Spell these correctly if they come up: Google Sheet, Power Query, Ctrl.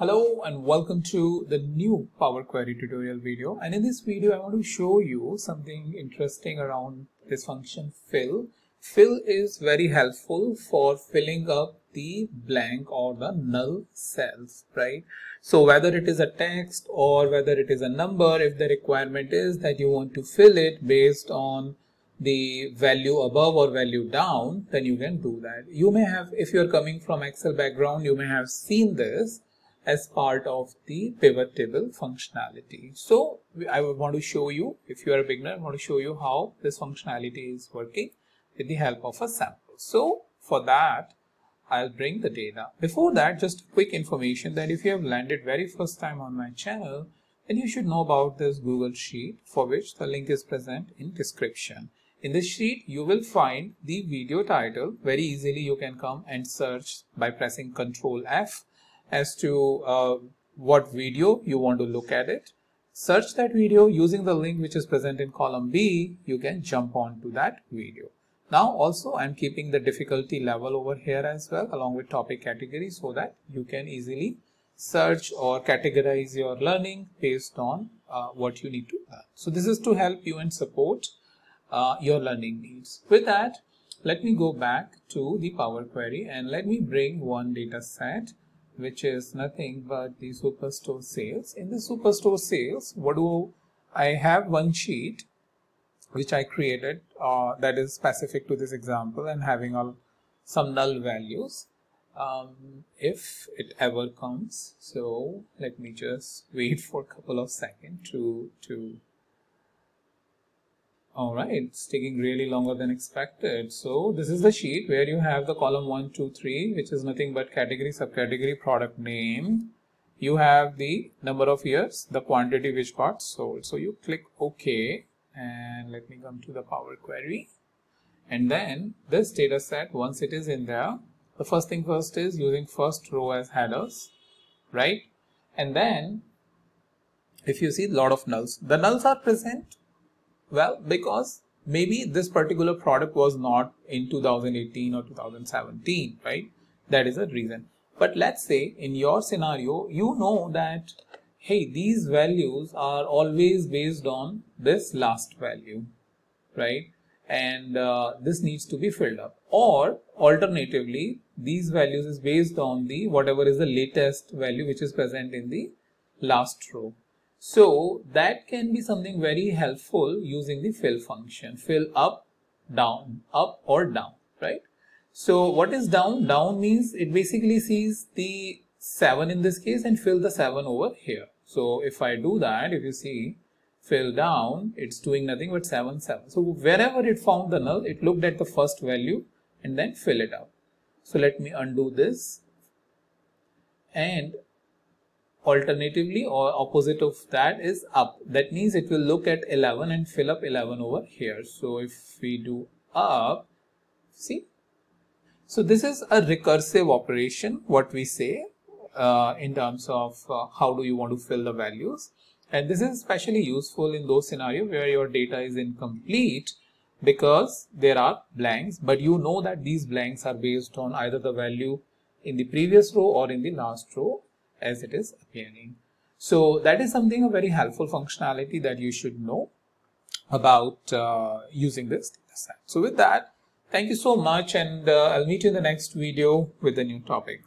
Hello and welcome to the new Power Query tutorial video, and in this video I want to show you something interesting around this function fill. Fill is very helpful for filling up the blank or the null cells, right? So whether it is a text or whether it is a number, if the requirement is that you want to fill it based on the value above or value down, then you can do that. You may have, if you're coming from Excel background, you may have seen this as part of the pivot table functionality. So I want to show you, if you are a beginner, I want to show you how this functionality is working with the help of a sample. So for that, I'll bring the data. Before that, just a quick information that if you have landed very first time on my channel, then you should know about this Google Sheet, for which the link is present in description. In this sheet, you will find the video title. Very easily you can come and search by pressing Ctrl F as to what video you want to look at it. Search that video using the link which is present in column B. You can jump on to that video. Now also I'm keeping the difficulty level over here as well, along with topic category, so that you can easily search or categorize your learning based on what you need to learn. So this is to help you and support your learning needs. With that, let me go back to the Power Query and let me bring one data set, which is nothing but the Superstore sales. In the Superstore sales, I have one sheet which I created that is specific to this example and having some null values if it ever comes. So let me just wait for a couple of seconds to Alright, it's taking really longer than expected. So this is the sheet where you have the column 1, 2, 3, which is nothing but category, subcategory, product name. You have the number of years, the quantity which got sold. So you click OK and let me come to the Power Query. And then this data set, once it is in there, the first thing first is using first row as headers, right? And then if you see a lot of nulls, the nulls are present. Well, because maybe this particular product was not in 2018 or 2017, right? That is a reason. But let's say in your scenario, you know that, hey, these values are always based on this last value, right? And this needs to be filled up. Or alternatively, these values is based on the whatever is the latest value which is present in the last row. So that can be something very helpful using the fill function. Fill up, down, up or down, right? So what is down? Down means it basically sees the 7 in this case and fill the 7 over here. So if I do that, if you see fill down, it's doing nothing but 7, 7. So wherever it found the null, it looked at the first value and then fill it up. So let me undo this, and alternatively or opposite of that is up. That means it will look at 11 and fill up 11 over here. So if we do up, see, so this is a recursive operation, what we say in terms of how do you want to fill the values. And this is especially useful in those scenarios where your data is incomplete because there are blanks, but you know that these blanks are based on either the value in the previous row or in the last row as it is appearing. So that is something, a very helpful functionality that you should know about using this data set. So with that, thank you so much, and I'll meet you in the next video with a new topic.